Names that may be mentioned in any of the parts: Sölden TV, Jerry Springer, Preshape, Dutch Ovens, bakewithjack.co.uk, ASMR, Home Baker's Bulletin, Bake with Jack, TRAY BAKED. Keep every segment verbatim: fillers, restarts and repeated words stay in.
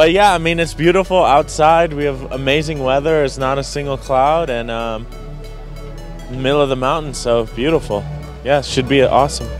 But yeah, I mean, it's beautiful outside. We have amazing weather. It's not a single cloud, and um, in the middle of the mountain, so beautiful. Yeah, should be awesome.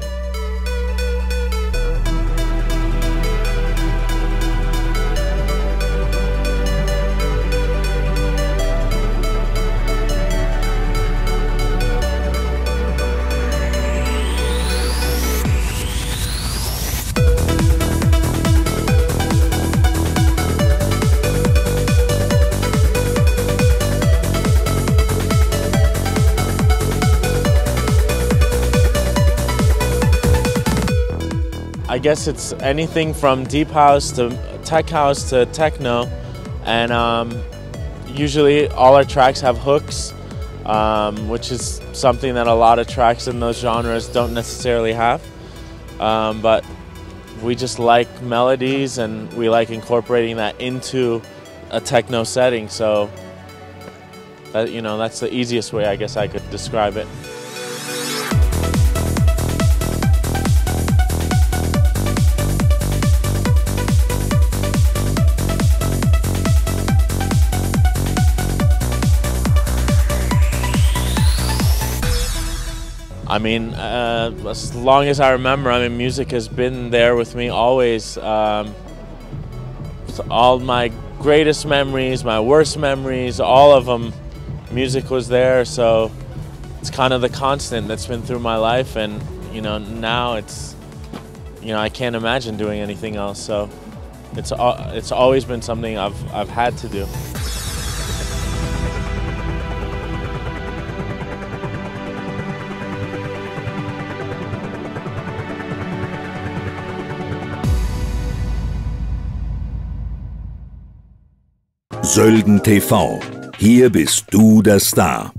I guess it's anything from deep house to tech house to techno, and um, usually all our tracks have hooks, um, which is something that a lot of tracks in those genres don't necessarily have. Um, but we just like melodies, and we like incorporating that into a techno setting. So that, you know, that's the easiest way I guess I could describe it. I mean, uh, as long as I remember, I mean, music has been there with me always. Um, all my greatest memories, my worst memories, all of them, music was there. So it's kind of the constant that's been through my life. And, you know, now it's, you know, I can't imagine doing anything else. So it's, it's always been something I've, I've had to do. Sölden T V. Hier bist du der Star.